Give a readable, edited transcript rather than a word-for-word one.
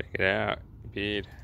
Check it out. Beard.